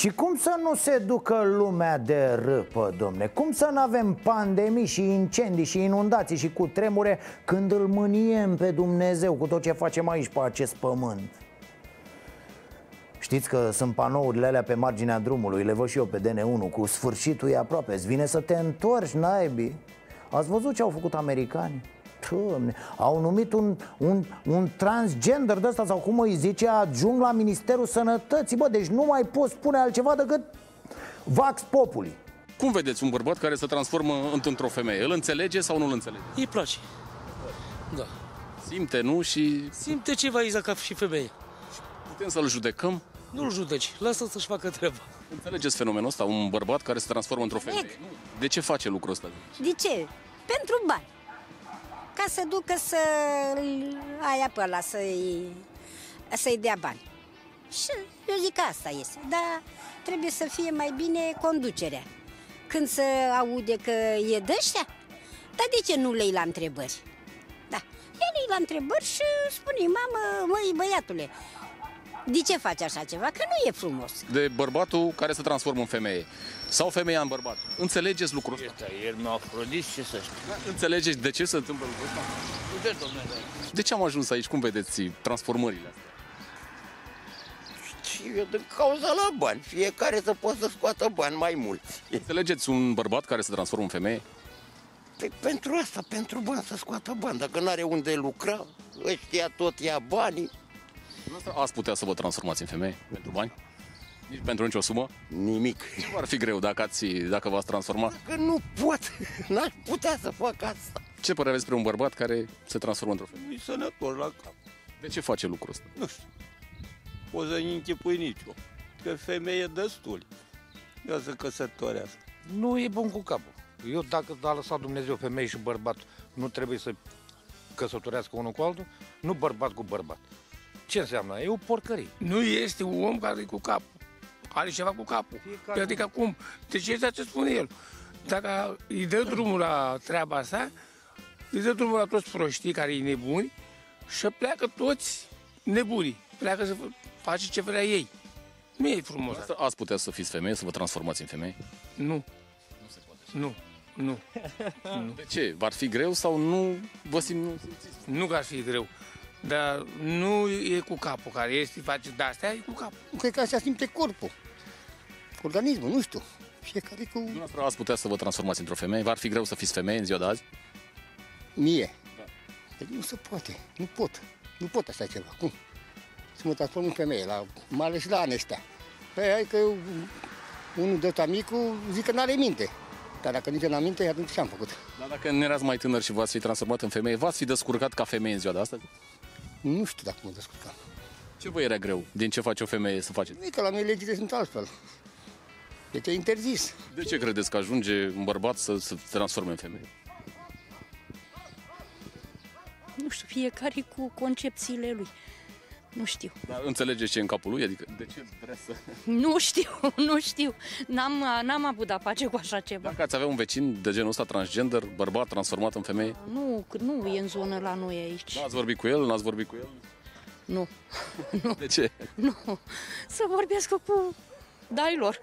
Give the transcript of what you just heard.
Și cum să nu se ducă lumea de râpă, domne? Cum să nu avem pandemii și incendii și inundații și cutremure când îl mâniem pe Dumnezeu cu tot ce facem aici pe acest pământ? Știți că sunt panourile alea pe marginea drumului, le văd și eu pe DN1, cu sfârșitul e aproape, îți vine să te întorci, naibii. Ați văzut ce au făcut americani? Doamne, au numit un transgender de ăsta, sau cum îi zice, adjunct la Ministerul Sănătății. Bă, deci nu mai poți spune altceva decât Vax Populi. Cum vedeți un bărbat care se transformă într-o femeie? Îl înțelege sau nu îl înțelege? Îi place. Da. Simte, nu? Și... simte ceva exact ca și femeie. Putem să-l judecăm? Nu-l judeci, lasă-l să-și facă treaba. Înțelegeți fenomenul ăsta? Un bărbat care se transformă într-o femeie? De ce face lucrul ăsta? De ce? Pentru bani. Ca să ducă să aia pe ăla, să-i dea bani. Și eu zic că asta este. Dar trebuie să fie mai bine conducerea. Când se aude că e de-ăștia, dar de ce nu le-i la întrebări? Da, le-i la întrebări și spune, mamă, măi băiatule, de ce faci așa ceva? Că nu e frumos. De bărbatul care se transformă în femeie sau femeia în bărbat. Înțelegeți lucrul ăsta? El nu a afrodit, ce să știu. Înțelegeți de ce se întâmplă lucrul ăsta? De ce am ajuns aici? Cum vedeți transformările astea? Eu din cauza la bani. Fiecare să poată să scoată bani mai mulți. Înțelegeți un bărbat care se transformă în femeie? Păi pentru asta, pentru bani, să scoată bani. Dacă n-are unde lucra, ăștia tot ia banii. Ați putea să vă transformați în femeie pentru bani? Nici pentru nicio sumă? Nimic. Nu ar fi greu dacă v-ați transformat? Dacă nu pot, n-aș putea să fac asta. Ce părere aveți despre un bărbat care se transformă într-o femeie? E sănătos la cap. De ce face lucrul ăsta? Nu știu. O să-i închipui nicio. Că femeie destule. Ia să căsătorească. Nu e bun cu capul. Eu dacă a lăsat Dumnezeu femeie și bărbat, nu trebuie să căsătorească unul cu altul, nu bărbat cu bărbat. Ce înseamnă? E o porcărie. Nu este un om care e cu capul. Are ceva cu capul. Adică acum, deci exact ce spune el. Dacă îi dă drumul la treaba asta, îi dă drumul la toți proștii care e nebuni și pleacă toți nebunii. Pleacă să face ce vrea ei. Nu e frumos. Ați putea să fiți femeie, să vă transformați în femeie? Nu. Nu se poate. Nu. Nu. De ce? V-ar fi greu sau nu vă simțiți? Nu că ar fi greu. Dar nu e cu capul care este, face de-astea, e cu capul. Cred că așa simte corpul, organismul, nu știu. Fiecare cu... Dumneavoastră ați putea să vă transformați într-o femeie? V-ar fi greu să fiți femeie în ziua de azi? Mie? Da. Păi nu se poate, nu pot. Nu pot așa ceva, cum? Să mă transform în femeie, mai ales la anii ăștia. Păi hai că unul de ăsta micul zic că n-are minte. Dar dacă nici n-am minte, atunci ce am făcut? Dar dacă nu erați mai tânăr și v-ați fi transformat în femeie, v-ați fi descurcat ca femeie în ziua de astăzi? Nu știu dacă mă descurcam. Ce vă era greu? Din ce face o femeie să faceți? Nu, că la noi legile sunt altfel. Deci e interzis. De ce credeți că ajunge un bărbat să se transforme în femeie? Nu știu, fiecare cu concepțiile lui. Nu știu. Dar înțelegeți ce e în capul lui? Adică de ce vrea să... Nu știu, nu știu. N-am avut de-a face cu așa ceva. Dacă ați avea un vecin de genul ăsta transgender, bărbat transformat în femeie? Nu, nu e în zonă la noi aici. N-ați vorbit cu el? N-ați vorbit cu el? Nu. Nu. De ce? Nu. Să vorbească cu dai lor.